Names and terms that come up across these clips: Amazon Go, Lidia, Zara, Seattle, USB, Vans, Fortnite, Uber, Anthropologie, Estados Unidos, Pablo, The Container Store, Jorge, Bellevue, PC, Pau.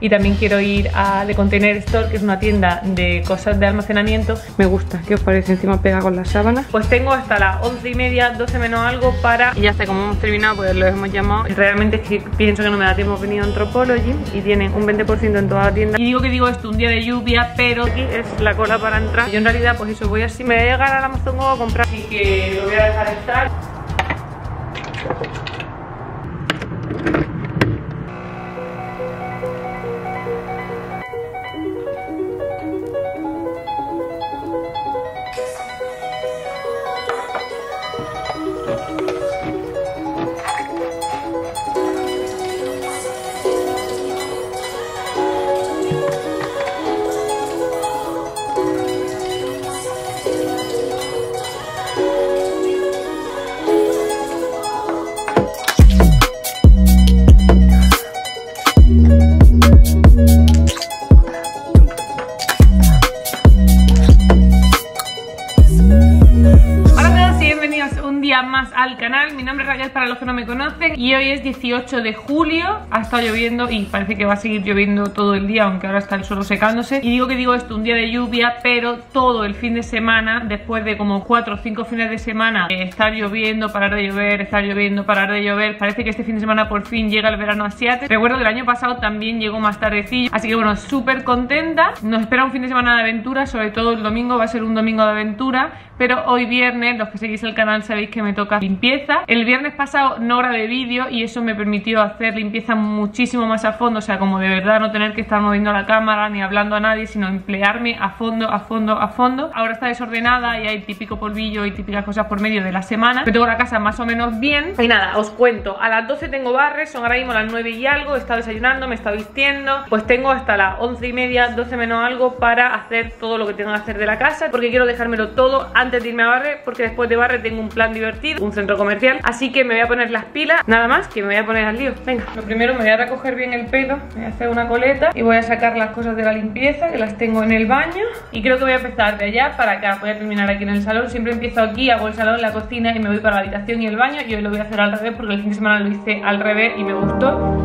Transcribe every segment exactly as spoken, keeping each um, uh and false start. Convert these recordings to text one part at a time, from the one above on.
Y también quiero ir a The Container Store, que es una tienda de cosas de almacenamiento. Me gusta, ¿qué os parece? Encima pega con las sábanas. Pues tengo hasta las once y media, doce menos algo para... Y ya está, como hemos terminado, pues lo hemos llamado. Realmente es que pienso que no me da tiempo. Hemos venido a Anthropologie y tienen un veinte por ciento en toda la tienda. Y digo que digo esto, un día de lluvia, pero aquí es la cola para entrar. Yo en realidad, pues eso, voy así, me voy a llegar al Amazon Go a comprar. Así que lo voy a dejar estar. Para los que no me conocen, y hoy es dieciocho de julio, ha estado lloviendo y parece que va a seguir lloviendo todo el día, aunque ahora está el suelo secándose. Y digo que digo esto, un día de lluvia, pero todo el fin de semana, después de como cuatro o cinco fines de semana, eh, estar lloviendo, parar de llover, estar lloviendo, parar de llover, parece que este fin de semana por fin llega el verano a Seattle. Recuerdo que el año pasado también llegó más tardecillo, así que bueno, súper contenta. Nos espera un fin de semana de aventura, sobre todo el domingo, va a ser un domingo de aventura, pero hoy viernes, los que seguís el canal sabéis que me toca limpieza. El viernes pasado no grabé vídeo y eso me permitió hacer limpieza muchísimo más a fondo, o sea, como de verdad no tener que estar moviendo la cámara ni hablando a nadie, sino emplearme a fondo, a fondo, a fondo. Ahora está desordenada y hay típico polvillo y típicas cosas por medio de la semana, pero tengo la casa más o menos bien. Y nada, os cuento, a las doce tengo barres, son ahora mismo las nueve y algo, he estado desayunando, me he estado vistiendo, pues tengo hasta las once y media, doce menos algo para hacer todo lo que tengo que hacer de la casa, porque quiero dejármelo todo antes de irme a barre, porque después de barre tengo un plan divertido, un centro comercial, así que que me voy a poner las pilas, nada más que me voy a poner al lío. Venga, lo primero me voy a recoger bien el pelo, me voy a hacer una coleta y voy a sacar las cosas de la limpieza que las tengo en el baño, y creo que voy a empezar de allá para acá. Voy a terminar aquí en el salón, siempre empiezo aquí, hago el salón, la cocina y me voy para la habitación y el baño, y hoy lo voy a hacer al revés porque el fin de semana lo hice al revés y me gustó.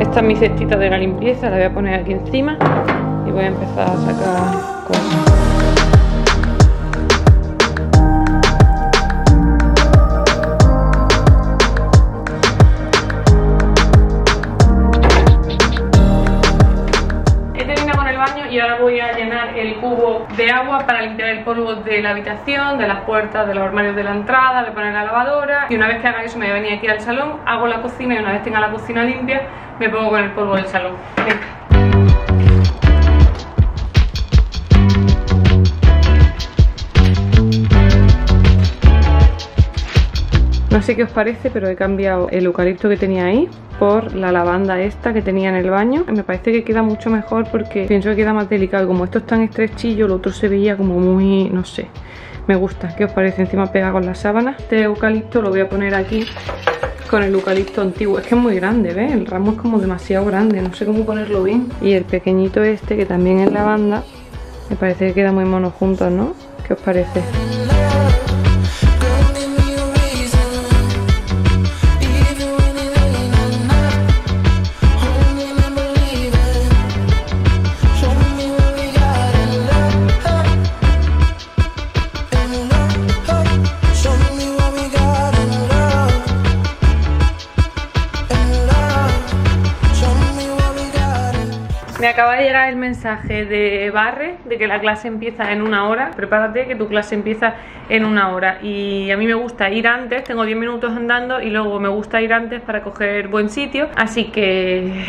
Esta es mi cestita de la limpieza, la voy a poner aquí encima y voy a empezar a sacar cosas. El cubo de agua para limpiar el polvo de la habitación, de las puertas, de los armarios de la entrada, de poner la lavadora, y una vez que haga eso me voy a venir aquí al salón, hago la cocina y una vez tenga la cocina limpia me pongo con el polvo del salón. Venga. No sé qué os parece, pero he cambiado el eucalipto que tenía ahí por la lavanda esta que tenía en el baño. Me parece que queda mucho mejor porque pienso que queda más delicado. Como esto es tan estrechillo, lo otro se veía como muy, no sé, me gusta. ¿Qué os parece? Encima pega con las sábanas. Este eucalipto lo voy a poner aquí con el eucalipto antiguo. Es que es muy grande, ¿ves? El ramo es como demasiado grande, no sé cómo ponerlo bien. Y el pequeñito este, que también es lavanda, me parece que queda muy mono juntos, ¿no? ¿Qué os parece? Me acaba de llegar el mensaje de barre de que la clase empieza en una hora. Prepárate que tu clase empieza en una hora. Y a mí me gusta ir antes, tengo diez minutos andando y luego me gusta ir antes para coger buen sitio. Así que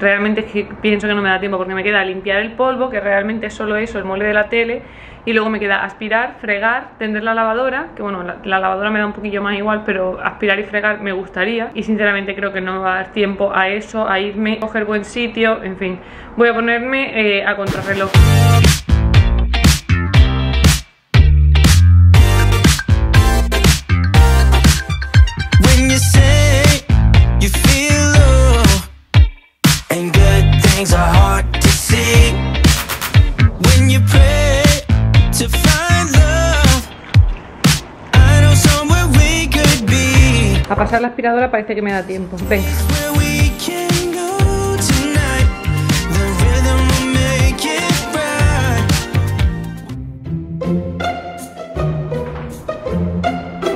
realmente es que pienso que no me da tiempo porque me queda limpiar el polvo, que realmente es solo eso, el mueble de la tele. Y luego me queda aspirar, fregar, tender la lavadora, que bueno, la, la lavadora me da un poquillo más igual, pero aspirar y fregar me gustaría. Y sinceramente creo que no me va a dar tiempo a eso, a irme, a coger buen sitio, en fin. Voy a ponerme eh, a contrarreloj. pasar la aspiradora parece que me da tiempo. Venga.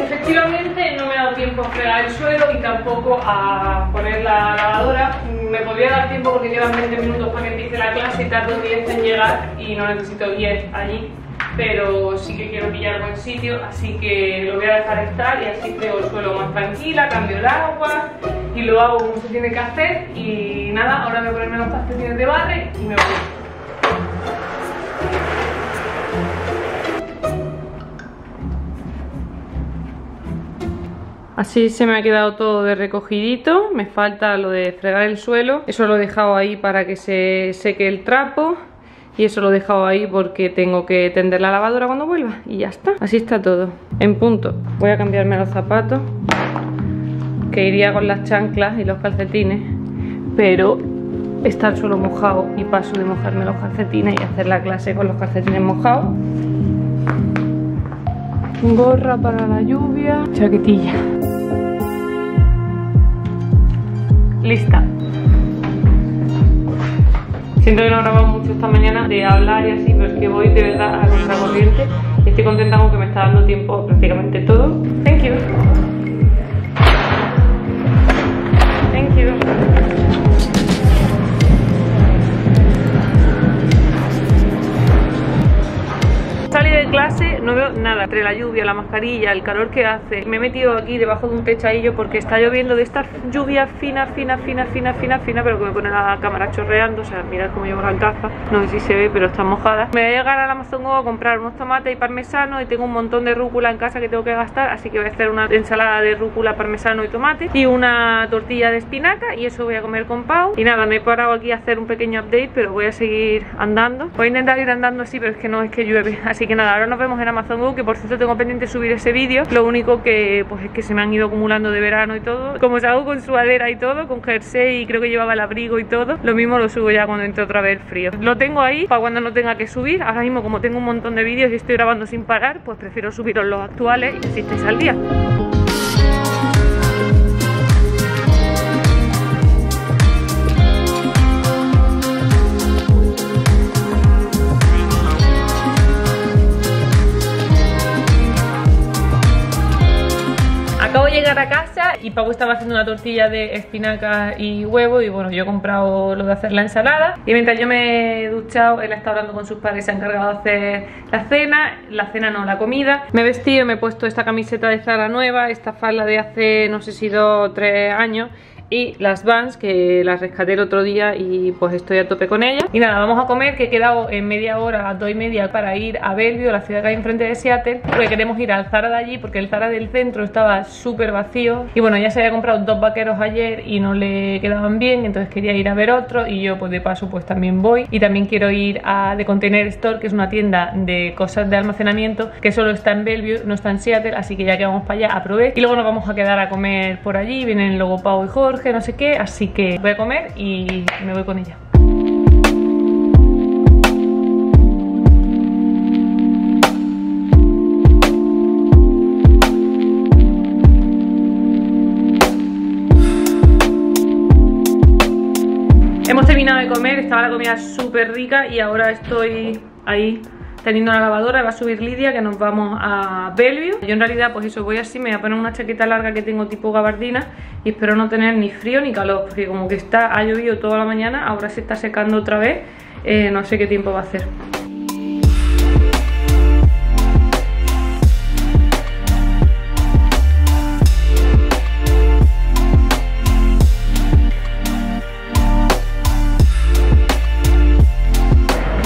Efectivamente no me ha dado tiempo a fregar el suelo y tampoco a poner la lavadora. Me podría dar tiempo porque llevan veinte minutos para que empiece la clase y tardo diez en llegar y no necesito diez allí. Pero sí que quiero pillar buen sitio, así que lo voy a dejar estar y así creo el suelo más tranquila, cambio el agua y lo hago como se tiene que hacer. Y nada, ahora voy a ponerme los pastelitos de barre y me voy. Así se me ha quedado todo de recogidito, me falta lo de fregar el suelo, eso lo he dejado ahí para que se seque el trapo. Y eso lo he dejado ahí porque tengo que tender la lavadora cuando vuelva. Y ya está. Así está todo. En punto. Voy a cambiarme los zapatos, que iría con las chanclas y los calcetines, pero está el suelo mojado y paso de mojarme los calcetines y hacer la clase con los calcetines mojados. Gorra para la lluvia. Chaquetilla. Lista. Siento que no he grabado mucho esta mañana de hablar y así, pero es que voy de verdad a contracorriente. Estoy contenta con que me está dando tiempo prácticamente todo. Thank you. Thank you. Salí de clase, no veo nada. Entre la lluvia, la mascarilla, el calor que hace. Me he metido aquí debajo de un techadillo porque está lloviendo de esta lluvia fina, fina, fina, fina, fina, fina, pero que me pone la cámara chorreando. O sea, mirad cómo llevo la caja. No sé si se ve, pero está mojada. Me voy a llegar al Amazon Go a comprar unos tomates y parmesano y tengo un montón de rúcula en casa que tengo que gastar. Así que voy a hacer una ensalada de rúcula, parmesano y tomate y una tortilla de espinaca y eso voy a comer con Pau. Y nada, me he parado aquí a hacer un pequeño update, pero voy a seguir andando. Voy a intentar ir andando así, pero es que no, es que llueve. Así que nada, ahora nos vemos en Amazon Go, que por cierto tengo pendiente subir ese vídeo. Lo único que pues es que se me han ido acumulando de verano y todo. Como salgo con sudadera y todo, con jersey y creo que llevaba el abrigo y todo, lo mismo lo subo ya cuando entre otra vez frío. Lo tengo ahí para cuando no tenga que subir. Ahora mismo como tengo un montón de vídeos y estoy grabando sin parar, pues prefiero subiros los actuales y así estáis al día. Acabo de llegar a casa y Pablo estaba haciendo una tortilla de espinacas y huevo y bueno, yo he comprado lo de hacer la ensalada y mientras yo me he duchado, él está hablando con sus padres, se ha encargado de hacer la cena, la cena no, la comida. Me he vestido, me he puesto esta camiseta de Zara nueva, esta falda de hace no sé si dos o tres años y las Vans, que las rescaté el otro día y pues estoy a tope con ellas. Y nada, vamos a comer, que he quedado en media hora, a las dos y media, para ir a Bellevue, la ciudad que hay enfrente de Seattle, porque queremos ir al Zara de allí, porque el Zara del centro estaba súper vacío. Y bueno, ya se había comprado dos vaqueros ayer y no le quedaban bien, entonces quería ir a ver otro y yo pues de paso pues también voy. Y también quiero ir a The Container Store, que es una tienda de cosas de almacenamiento que solo está en Bellevue, no está en Seattle, así que ya que vamos para allá, aprobé. Y luego nos vamos a quedar a comer por allí, vienen luego Pau y Jorge, que no sé qué, así que voy a comer y me voy con ella. Hemos terminado de comer, estaba la comida súper rica y ahora estoy ahí teniendo la lavadora, va a subir Lidia, que nos vamos a Bellevue. Yo en realidad pues eso, voy así, me voy a poner una chaqueta larga que tengo tipo gabardina y espero no tener ni frío ni calor, porque como que está, ha llovido toda la mañana, ahora se está secando otra vez, eh, no sé qué tiempo va a hacer.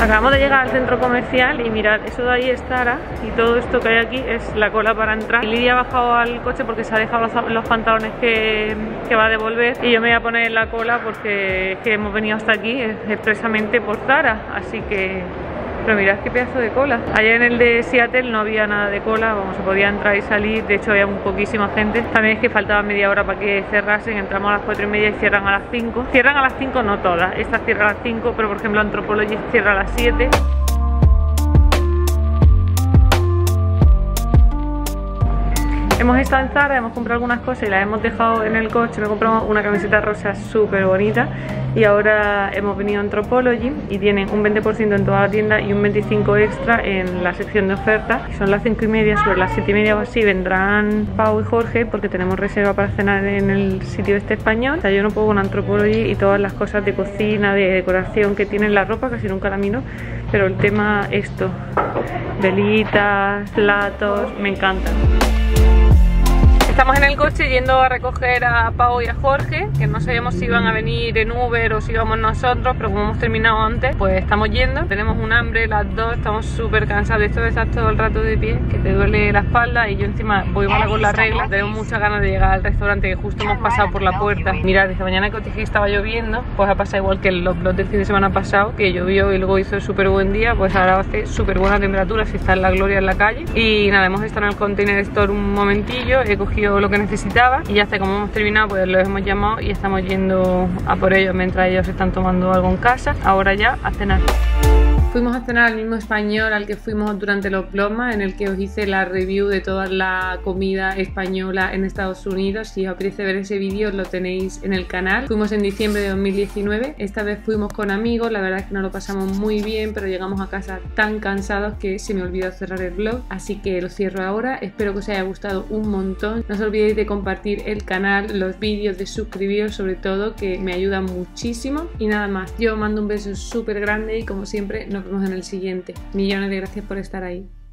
Acabamos de llegar al centro comercial y mirad, eso de ahí es Zara y todo esto que hay aquí es la cola para entrar. Lidia ha bajado al coche porque se ha dejado los, los pantalones que, que va a devolver y yo me voy a poner en la cola porque es que hemos venido hasta aquí expresamente por Zara, así que... Pero mirad qué pedazo de cola. Ayer en el de Seattle no había nada de cola, vamos, se podía entrar y salir, de hecho había un poquísima gente. También es que faltaba media hora para que cerrasen, entramos a las cuatro y media y cierran a las cinco. Cierran a las cinco no todas, esta cierra a las cinco, pero por ejemplo Anthropologie cierra a las siete. Hemos estado en Zara, hemos comprado algunas cosas y las hemos dejado en el coche. Me compramos una camiseta rosa súper bonita y ahora hemos venido a Anthropologie y tienen un veinte por ciento en toda la tienda y un veinticinco por ciento extra en la sección de oferta. Son las cinco y media, sobre las siete y media o así vendrán Pau y Jorge porque tenemos reserva para cenar en el sitio este español. O sea, yo no puedo con Anthropologie y todas las cosas de cocina, de decoración que tienen, la ropa casi nunca la miro, pero el tema esto, velitas, platos, me encanta. Estamos en el coche yendo a recoger a Pau y a Jorge, que no sabíamos si iban a venir en Uber o si íbamos nosotros, pero como hemos terminado antes, pues estamos yendo. Tenemos un hambre las dos, estamos súper cansados de esto de estar todo el rato de pie, que te duele la espalda, y yo encima voy mal con la regla. Tenemos muchas ganas de llegar al restaurante, que justo hemos pasado por la puerta. Mirad, esta mañana que os dije estaba lloviendo, pues ha pasado igual que los vlogs del fin de semana pasado, que llovió y luego hizo súper buen día, pues ahora hace súper buena temperatura, si está en la gloria en la calle. Y nada, hemos estado en el Container Store un momentillo, he cogido lo que necesitaba y ya está. Como hemos terminado, pues los hemos llamado y estamos yendo a por ellos mientras ellos están tomando algo en casa. Ahora ya a cenar. Fuimos a cenar al mismo español al que fuimos durante los vlogs, en el que os hice la review de toda la comida española en Estados Unidos. Si os apetece ver ese vídeo, lo tenéis en el canal. Fuimos en diciembre de dos mil diecinueve. Esta vez fuimos con amigos, la verdad es que nos lo pasamos muy bien, pero llegamos a casa tan cansados que se me olvidó cerrar el vlog, así que lo cierro ahora. Espero que os haya gustado un montón. No os olvidéis de compartir el canal, los vídeos, de suscribiros sobre todo, que me ayuda muchísimo. Y nada más, yo os mando un beso súper grande y como siempre nos vemos en el siguiente. Millones de gracias por estar ahí.